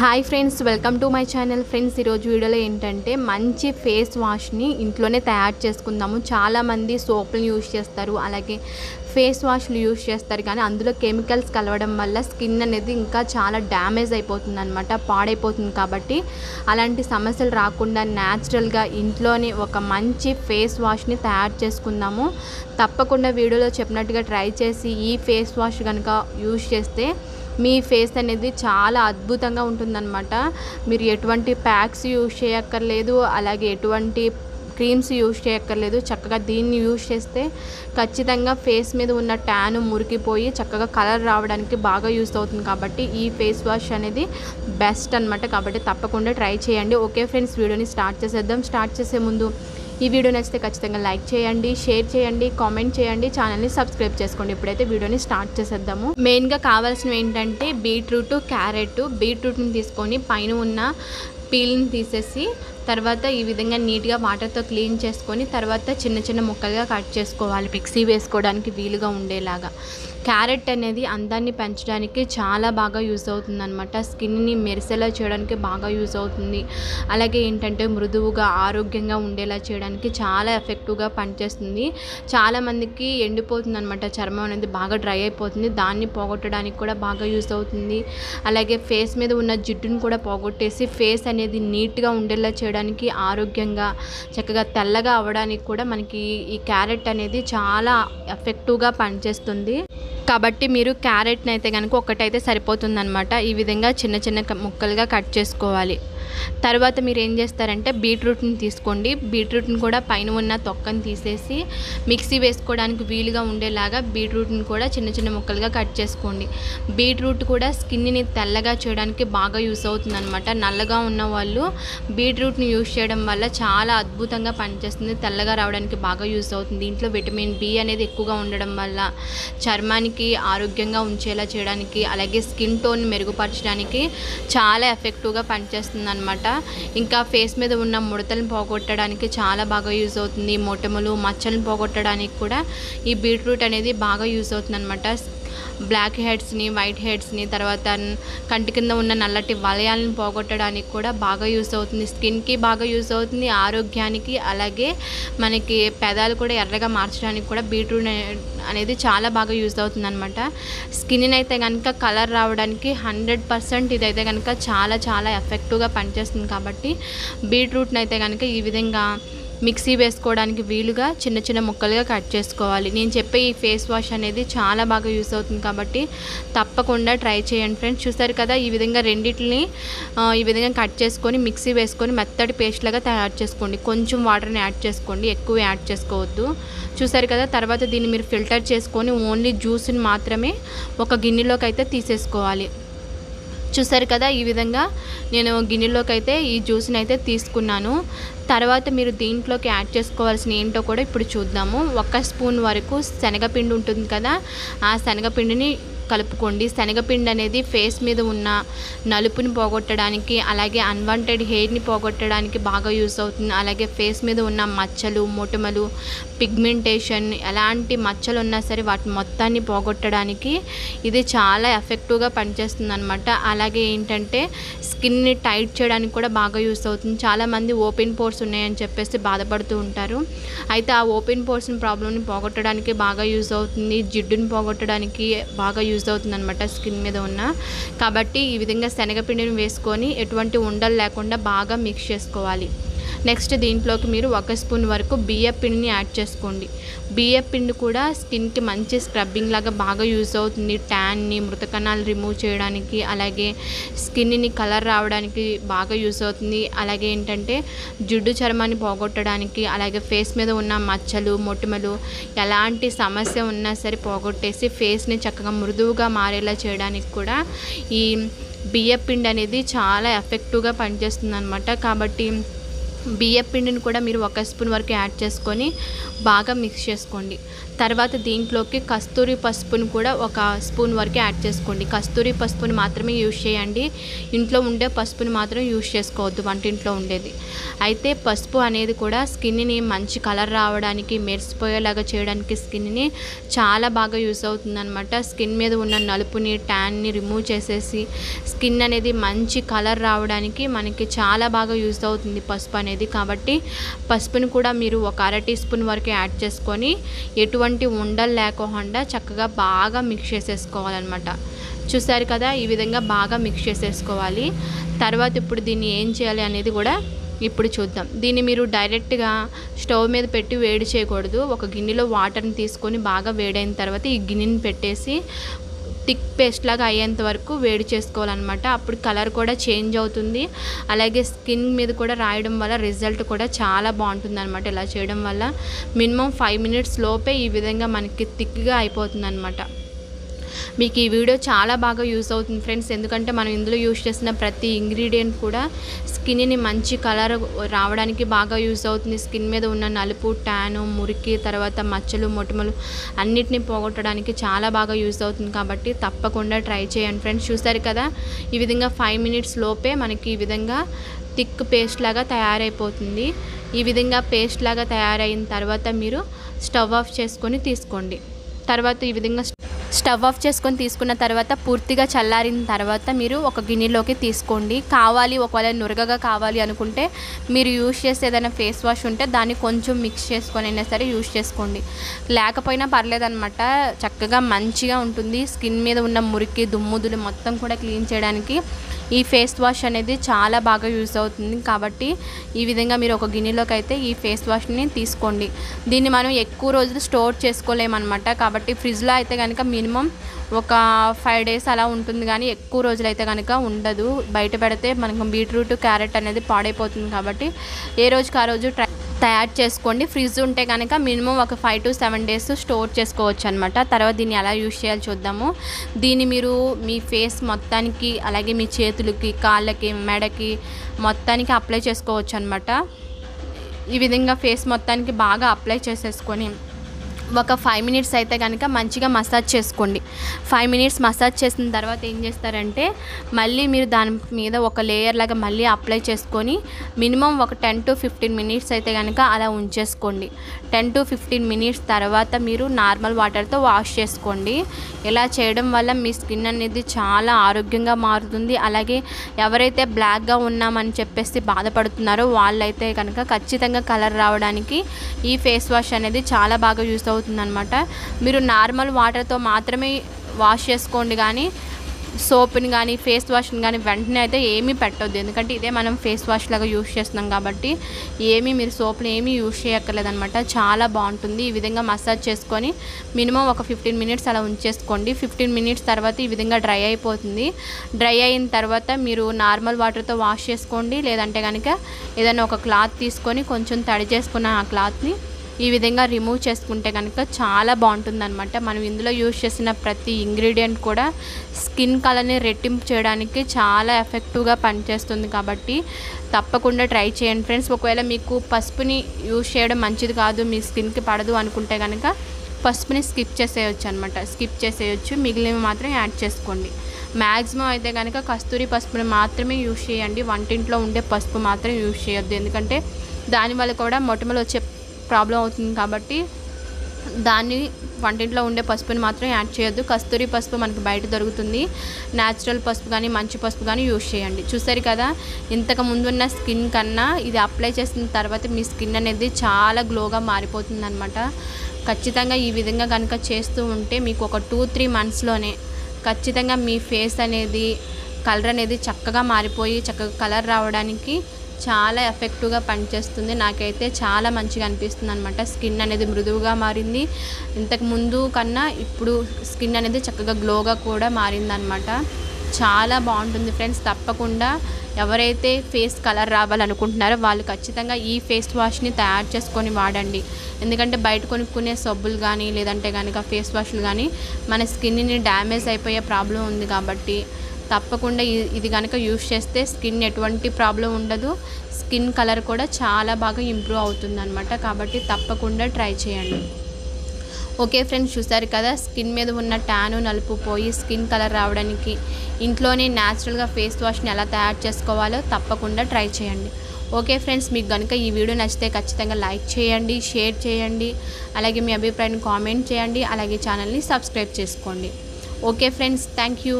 High friends welcome to my channel friends video एंटंटे मंची face wash नी इंट्लोने तैयार चेसुकुंदामु। चाला मंदी सोप्लु यूज चेस्तारु अलागे फेस वाश् यूज चेस्तारु गानी अंदुलो केमिकल्स कलवडं वल्ल स्किन अनेदी इंका चाला डैमेज अयिपोतुंदन्नमाट, पाडैपोतुंदी। काबट्टी अलांटी समस्यलु राकुंडा नेचुरल गा इंट्लोने ओक मंची फेस वाश् नी तैयार चेसुकुंदामु। तप्पकुंडा वीडियोलो चेप्पिनट्टुगा ट्राई चेसी ई फेस वाश् गनुक यूज चेस्ते మీ ఫేస్ అనేది చాలా అద్భుతంగా ఉంటుందన్నమాట। మీరు ఎటువంటి ప్యాక్స్ యూజ్ చేయక్కర్లేదు, అలాగే ఎటువంటి క్రీమ్స్ యూజ్ చేయక్కర్లేదు। చక్కగా దీన్ని యూజ్ చేస్తే ఖచ్చితంగా ఫేస్ మీద ఉన్న ట్యాన్ మురికిపోయి చక్కగా కలర్ రావడానికి బాగా యూస్ అవుతుంది। కాబట్టి ఈ ఫేస్ వాష్ అనేది బెస్ట్ అన్నమాట। కాబట్టి తప్పకుండా ట్రై చేయండి। ఓకే ఫ్రెండ్స్, వీడియోని స్టార్ట్ చేసేద్దాం। స్టార్ట్ చేసే ముందు ఈ వీడియో నచ్చితే ఖచ్చితంగా లైక్ చేయండి, షేర్ చేయండి, కామెంట్ చేయండి, ఛానల్ని సబ్స్క్రైబ్ చేసుకోండి। ఇప్పుడైతే వీడియోని స్టార్ట్ చేసేద్దాము। మెయిన్గా కావాల్సినవి ఏంటంటే బీట్రూట్, క్యారెట్। బీట్రూట్ని తీసుకొని పైన ఉన్న పీల్ని తీసేసి తర్వాత ఈ విధంగా నీట్గా వాటర్తో క్లీన్ చేసుకొని తర్వాత చిన్న చిన్న ముక్కలుగా కట్ చేసుకోవాలి, మిక్సీ వేసుకోవడానికి వీలుగా ఉండేలాగా। క్యారెట్ అనేది అందాన్ని పెంచడానికి చాలా బాగా యూజ్ అవుతుందన్నమాట, స్కిన్ని మెరిసేలా చేయడానికి బాగా యూజ్ అవుతుంది। అలాగే ఏంటంటే మృదువుగా ఆరోగ్యంగా ఉండేలా చేయడానికి చాలా ఎఫెక్టివ్గా పనిచేస్తుంది। చాలామందికి ఎండిపోతుందన్నమాట, చర్మం అనేది బాగా డ్రై అయిపోతుంది, దాన్ని పోగొట్టడానికి కూడా బాగా యూజ్ అవుతుంది। అలాగే ఫేస్ మీద ఉన్న జిడ్డును కూడా పోగొట్టేసి ఫేస్ అనేది నీట్గా ఉండేలా చేయడానికి ఆరోగ్యంగా చక్కగా తెల్లగా అవడానికి కూడా మనకి ఈ క్యారెట్ అనేది చాలా ఎఫెక్టివ్గా పనిచేస్తుంది। కాబట్టి మీరు క్యారెట్ని అయితే కనుక ఒకటైతే సరిపోతుందన్నమాట, ఈ విధంగా చిన్న చిన్న ముక్కలుగా కట్ చేసుకోవాలి। తర్వాత మీరు ఏం చేస్తారంటే బీట్రూట్ని తీసుకోండి, బీట్రూట్ని కూడా పైన ఉన్న తొక్కని తీసేసి మిక్సీ వేసుకోవడానికి వీలుగా ఉండేలాగా బీట్రూట్ని కూడా చిన్న చిన్న ముక్కలుగా కట్ చేసుకోండి। బీట్రూట్ కూడా స్కిన్ని తెల్లగా చేయడానికి బాగా యూస్ అవుతుందన్నమాట। నల్లగా ఉన్న వాళ్ళు బీట్రూట్ని యూజ్ చేయడం వల్ల చాలా అద్భుతంగా పనిచేస్తుంది, తెల్లగా రావడానికి బాగా యూస్ అవుతుంది। దీంట్లో విటమిన్ బి అనేది ఎక్కువగా ఉండడం వల్ల చర్మానికి ఆరోగ్యంగా ఉంచేలా చేయడానికి అలాగే స్కిన్ టోన్ మెరుగుపరచడానికి చాలా ఎఫెక్టివ్గా పనిచేస్తుంది అన్నమాట। ఇంకా ఫేస్ మీద ఉన్న ముడతలను పోగొట్టడానికి చాలా బాగా యూజ్ అవుతుంది, మొటిమలు మచ్చలను పోగొట్టడానికి కూడా ఈ బీట్రూట్ అనేది బాగా యూజ్ అవుతుంది అన్నమాట। బ్లాక్ హెడ్స్ని, వైట్ హెడ్స్ని, తర్వాత కంటి కింద ఉన్న నల్లటి వలయాలను పోగొట్టడానికి కూడా బాగా యూస్ అవుతుంది, స్కిన్కి బాగా యూస్ అవుతుంది, ఆరోగ్యానికి। అలాగే మనకి పెదాలు కూడా ఎర్రగా మార్చడానికి కూడా బీట్రూట్ అనేది చాలా బాగా యూస్ అవుతుంది అనమాట। స్కిన్ అయితే కనుక కలర్ రావడానికి 100% ఇదైతే కనుక చాలా చాలా ఎఫెక్టివ్గా పనిచేస్తుంది। కాబట్టి బీట్రూట్ని అయితే కనుక ఈ విధంగా మిక్సీ వేసుకోవడానికి వీలుగా చిన్న చిన్న ముక్కలుగా కట్ చేసుకోవాలి। నేను చెప్పే ఈ ఫేస్ వాష్ అనేది చాలా బాగా యూస్ అవుతుంది, కాబట్టి తప్పకుండా ట్రై చేయండి ఫ్రెండ్స్। చూసారు కదా, ఈ విధంగా రెండింటిని ఈ విధంగా కట్ చేసుకొని మిక్సీ వేసుకొని మెత్తటి పేస్ట్ లాగా తయారు చేసుకోండి। కొంచెం వాటర్ని యాడ్ చేసుకోండి, ఎక్కువ యాడ్ చేసుకోవద్దు। చూసారు కదా, తర్వాత దీన్ని మీరు ఫిల్టర్ చేసుకొని ఓన్లీ జ్యూస్ని మాత్రమే ఒక గిన్నెలోకి అయితే తీసేసుకోవాలి। చూసారు కదా, ఈ విధంగా నేను గిన్నెలోకి అయితే ఈ జ్యూస్ని అయితే తీసుకున్నాను। తర్వాత మీరు దీంట్లోకి యాడ్ చేసుకోవాల్సిన ఏంటో కూడా ఇప్పుడు చూద్దాము। 1 స్పూన్ వరకు శనగపిండి ఉంటుంది కదా, ఆ శనగపిండిని కలుపుకోండి। శనగపిండి అనేది ఫేస్ మీద ఉన్న నలుపుని పోగొట్టడానికి అలాగే అన్వాంటెడ్ హెయిర్ని పోగొట్టడానికి బాగా యూస్ అవుతుంది। అలాగే ఫేస్ మీద ఉన్న మచ్చలు, మొటిమలు, పిగ్మెంటేషన్, ఎలాంటి మచ్చలు ఉన్నా సరే వాటి మొత్తాన్ని పోగొట్టడానికి ఇది చాలా ఎఫెక్టివ్గా పనిచేస్తుంది అనమాట। అలాగే ఏంటంటే స్కిన్ని టైట్ చేయడానికి కూడా బాగా యూస్ అవుతుంది। చాలామంది ఓపెన్ పోర్స్ ఉన్నాయని చెప్పేసి బాధపడుతూ ఉంటారు, అయితే ఆ ఓపెన్ పోర్స్ ప్రాబ్లమ్ని పోగొట్టడానికి బాగా యూస్ అవుతుంది, జిడ్డుని పోగొట్టడానికి బాగా యూజ్ అవుతుందన్నమాట స్కిన్ మీద ఉన్న। కాబట్టి ఈ విధంగా శనగపిండిని వేసుకొని ఎటువంటి ఉండలు లేకుండా బాగా మిక్స్ చేసుకోవాలి। నెక్స్ట్ దీంట్లోకి మీరు 1 స్పూన్ వరకు బియ్య పిండిని యాడ్ చేసుకోండి। బియ్య పిండి కూడా స్కిన్కి మంచి స్క్రబ్బింగ్ లాగా బాగా యూజ్ అవుతుంది, ట్యాన్ని, మృత కణాలు రిమూవ్ చేయడానికి అలాగే స్కిన్ని కలర్ రావడానికి బాగా యూజ్ అవుతుంది। అలాగే ఏంటంటే జిడ్డు చర్మాన్ని పోగొట్టడానికి అలాగే ఫేస్ మీద ఉన్న మచ్చలు, మొటిమలు, ఎలాంటి సమస్య ఉన్నా సరే పోగొట్టేసి ఫేస్ని చక్కగా మృదువుగా మారేలా చేయడానికి కూడా ఈ బియ్య పిండి అనేది చాలా ఎఫెక్టివ్గా పనిచేస్తుంది అనమాట। కాబట్టి బియ్య పిండిని కూడా మీరు 1 స్పూన్ వరకు యాడ్ చేసుకొని బాగా మిక్స్ చేసుకోండి. తర్వాత దీంట్లోకి కస్తూరి పసుపును కూడా 1 స్పూన్ వరకు యాడ్ చేసుకోండి. కస్తూరి పసుపుని మాత్రమే యూజ్ చేయండి, ఇంట్లో ఉండే పసుపుని మాత్రం యూజ్ చేసుకోవద్దు, వంటింట్లో ఉండేది. అయితే పసుపు అనేది కూడా స్కిన్ని మంచి కలర్ రావడానికి, మెరిసిపోయేలాగా చేయడానికి స్కిన్ని చాలా బాగా యూజ్ అవుతుందన్నమాట. స్కిన్ మీద ఉన్న నలుపుని ట్యాన్ని రిమూవ్ చేసేసి స్కిన్ అనేది మంచి కలర్ రావడానికి మనకి చాలా బాగా యూజ్ అవుతుంది పసుపు అనేది. కాబట్టి పసుపును కూడా మీరు 1/2 టీ స్పూన్ వరకు యాడ్ చేసుకొని ఎటువంటి ఉండలు లేకుండా చక్కగా బాగా మిక్స్ చేసేసుకోవాలన్నమాట. చూసారు కదా, ఈ విధంగా బాగా మిక్స్ చేసేసుకోవాలి. తర్వాత ఇప్పుడు దీన్ని ఏం చేయాలి అనేది కూడా ఇప్పుడు చూద్దాం. దీన్ని మీరు డైరెక్ట్గా స్టవ్ మీద పెట్టి వేడి చేయకూడదు. ఒక గిన్నెలో వాటర్ని తీసుకొని బాగా వేడైన తర్వాత ఈ గిన్నెని పెట్టేసి థిక్ పేస్ట్ లాగా అయ్యేంత వరకు వేడి చేసుకోవాలన్నమాట. అప్పుడు కలర్ కూడా చేంజ్ అవుతుంది, అలాగే స్కిన్ మీద కూడా రాయడం వల్ల రిజల్ట్ కూడా చాలా బాగుంటుంది అనమాట. ఇలా చేయడం వల్ల మినిమం 5 minutes లోపే ఈ విధంగా మనకి థిక్గా అయిపోతుంది అనమాట. మీకు ఈ వీడియో చాలా బాగా యూస్ అవుతుంది ఫ్రెండ్స్, ఎందుకంటే మనం ఇందులో యూస్ చేసిన ప్రతి ఇంగ్రీడియంట్ కూడా స్కిన్ని మంచి కలర్ రావడానికి బాగా యూస్ అవుతుంది. స్కిన్ మీద ఉన్న నలుపు, ట్యాను, మురికి, తర్వాత మచ్చలు, మొటిమలు అన్నిటిని పోగొట్టడానికి చాలా బాగా యూస్ అవుతుంది. కాబట్టి తప్పకుండా ట్రై చేయండి ఫ్రెండ్స్. చూసారు కదా, ఈ విధంగా 5 minutes లోపే మనకి ఈ విధంగా థిక్ పేస్ట్ లాగా తయారైపోతుంది. ఈ విధంగా పేస్ట్ లాగా తయారైన తర్వాత మీరు స్టవ్ ఆఫ్ చేసుకొని తీసుకోండి. తర్వాత ఈ విధంగా స్టవ్ ఆఫ్ చేసుకొని తీసుకున్న తర్వాత పూర్తిగా చల్లారిన తర్వాత మీరు ఒక గిన్నెలోకి తీసుకోండి. కావాలి ఒకవేళ నురగగా కావాలి అనుకుంటే మీరు యూజ్ చేసే ఏదైనా ఫేస్ వాష్ ఉంటే దాన్ని కొంచెం మిక్స్ చేసుకొని అయినా సరే యూజ్ చేసుకోండి, లేకపోయినా పర్లేదన్నమాట. చక్కగా మంచిగా ఉంటుంది. స్కిన్ మీద ఉన్న మురికి, దుమ్ముదులు మొత్తం కూడా క్లీన్ చేయడానికి ఈ ఫేస్ వాష్ అనేది చాలా బాగా యూజ్ అవుతుంది. కాబట్టి ఈ విధంగా మీరు ఒక గిన్నెలోకి అయితే ఈ ఫేస్ వాష్ని తీసుకోండి. దీన్ని మనం ఎక్కువ రోజులు స్టోర్ చేసుకోలేమన్నమాట. కాబట్టి ఫ్రిడ్జ్లో అయితే కనుక మినిమం ఒక 5 days అలా ఉంటుంది, కానీ ఎక్కువ రోజులు అయితే కనుక ఉండదు. బయట పెడితే మనకు బీట్రూట్, క్యారెట్ అనేది పాడైపోతుంది. కాబట్టి ఏ రోజుకి ఆ రోజు తయారు చేసుకోండి. ఫ్రిడ్జ్ ఉంటే కనుక మినిమం ఒక 5 to 7 days స్టోర్ చేసుకోవచ్చు అనమాట. తర్వాత దీన్ని ఎలా యూజ్ చేయాలి చూద్దాము. దీన్ని మీరు మీ ఫేస్ మొత్తానికి, అలాగే మీ చేతులకి, కాళ్ళకి, మెడకి మొత్తానికి అప్లై చేసుకోవచ్చు అనమాట. ఈ విధంగా ఫేస్ మొత్తానికి బాగా అప్లై చేసేసుకొని ఒక 5 minutes అయితే కనుక మంచిగా మసాజ్ చేసుకోండి. 5 minutes మసాజ్ చేసిన తర్వాత ఏం చేస్తారంటే మళ్ళీ మీరు దాని మీద ఒక లేయర్ లాగా మళ్ళీ అప్లై చేసుకొని మినిమం ఒక 10 to 15 minutes అయితే కనుక అలా ఉంచేసుకోండి. 10 to 15 minutes తర్వాత మీరు నార్మల్ వాటర్తో వాష్ చేసుకోండి. ఇలా చేయడం వల్ల మీ స్కిన్ అనేది చాలా ఆరోగ్యంగా మారుతుంది. అలాగే ఎవరైతే బ్లాక్గా ఉన్నామని చెప్పేసి బాధపడుతున్నారో వాళ్ళైతే కనుక ఖచ్చితంగా కలర్ రావడానికి ఈ ఫేస్ వాష్ అనేది చాలా బాగా యూస్ అవుతుంది అన్నమాట. మీరు నార్మల్ వాటర్తో మాత్రమే వాష్ చేసుకోండి, కానీ సోప్ని కానీ ఫేస్ వాష్ని కానీ వెంటనే అయితే ఏమీ పెట్టొద్దు. ఎందుకంటే ఇదే మనం ఫేస్ వాష్ లాగా యూజ్ చేస్తున్నాం కాబట్టి ఏమీ మీరు సోప్ని ఏమీ యూజ్ చేయక్కర్లేదనమాట. చాలా బాగుంటుంది. ఈ విధంగా మసాజ్ చేసుకొని మినిమం ఒక 15 minutes అలా ఉంచేసుకోండి. 15 minutes తర్వాత ఈ విధంగా డ్రై అయిపోతుంది. డ్రై అయిన తర్వాత మీరు నార్మల్ వాటర్తో వాష్ చేసుకోండి, లేదంటే కనుక ఏదైనా ఒక క్లాత్ తీసుకొని కొంచెం తడి చేసుకున్న ఆ క్లాత్ని ఈ విధంగా రిమూవ్ చేసుకుంటే కనుక చాలా బాగుంటుంది అనమాట. మనం ఇందులో యూజ్ చేసిన ప్రతి ఇంగ్రీడియంట్ కూడా స్కిన్ కలర్ని రెట్టింపు చేయడానికి చాలా ఎఫెక్టివ్గా పనిచేస్తుంది. కాబట్టి తప్పకుండా ట్రై చేయండి ఫ్రెండ్స్. ఒకవేళ మీకు పసుపుని యూజ్ చేయడం మంచిది కాదు, మీ స్కిన్కి పడదు అనుకుంటే కనుక పసుపుని స్కిప్ చేసేయచ్చు అనమాట. స్కిప్ చేసేయచ్చు, మిగిలినవి మాత్రం యాడ్ చేసుకోండి. మ్యాక్సిమం అయితే కనుక కస్తూరి పసుపుని మాత్రమే యూజ్ చేయండి, వంటింట్లో ఉండే పసుపు మాత్రం యూజ్ చేయొద్దు. ఎందుకంటే దానివల్ల కూడా మొటిమలు వచ్చే ప్రాబ్లం అవుతుంది. కాబట్టి దాన్ని వంటింట్లో ఉండే పసుపుని మాత్రం యాడ్ చేయొద్దు. కస్తూరి పసుపు మనకు బయట దొరుకుతుంది. న్యాచురల్ పసుపు కానీ మంచి పసుపు కానీ యూజ్ చేయండి. చూసారు కదా, ఇంతకు ముందున్న స్కిన్ కన్నా ఇది అప్లై చేసిన తర్వాత మీ స్కిన్ అనేది చాలా గ్లోగా మారిపోతుంది అనమాట. ఖచ్చితంగా ఈ విధంగా కనుక చేస్తూ ఉంటే మీకు ఒక 2-3 monthsలోనే ఖచ్చితంగా మీ ఫేస్ అనేది కలర్ అనేది చక్కగా మారిపోయి చక్కగా కలర్ రావడానికి చాలా ఎఫెక్టివ్గా పనిచేస్తుంది. నాకైతే చాలా మంచిగా అనిపిస్తుంది అనమాట. స్కిన్ అనేది మృదువుగా మారింది, ఇంతకుముందు కన్నా ఇప్పుడు స్కిన్ అనేది చక్కగా గ్లోగా కూడా మారిందనమాట. చాలా బాగుంటుంది ఫ్రెండ్స్. తప్పకుండా ఎవరైతే ఫేస్ కలర్ రావాలనుకుంటున్నారో వాళ్ళు ఖచ్చితంగా ఈ ఫేస్ వాష్ని తయారు చేసుకొని వాడండి. ఎందుకంటే బయట కొనుక్కునే సబ్బులు కానీ లేదంటే కనుక ఫేస్ వాష్లు కానీ మన స్కిన్ని డ్యామేజ్ అయిపోయే ప్రాబ్లం ఉంది. కాబట్టి తప్పకుండా ఇది గనుక యూస్ చేస్తే స్కిన్ ఎటువంటి ప్రాబ్లం ఉండదు, స్కిన్ కలర్ కూడా చాలా బాగా ఇంప్రూవ్ అవుతుందన్నమాట. కాబట్టి తప్పకుండా ట్రై చేయండి. ఓకే ఫ్రెండ్స్, చూసారు కదా స్కిన్ మీద ఉన్న ట్యాను నలుపు పోయి స్కిన్ కలర్ రావడానికి ఇంట్లోనే న్యాచురల్గా ఫేస్ వాష్ని ఎలా తయారు చేసుకోవాలో తప్పకుండా ట్రై చేయండి. ఓకే ఫ్రెండ్స్, మీకు కనుక ఈ వీడియో నచ్చితే ఖచ్చితంగా లైక్ చేయండి, షేర్ చేయండి, అలాగే మీ అభిప్రాయాన్ని కామెంట్ చేయండి, అలాగే ఛానల్ని సబ్స్క్రైబ్ చేసుకోండి. Okay friends, thank you.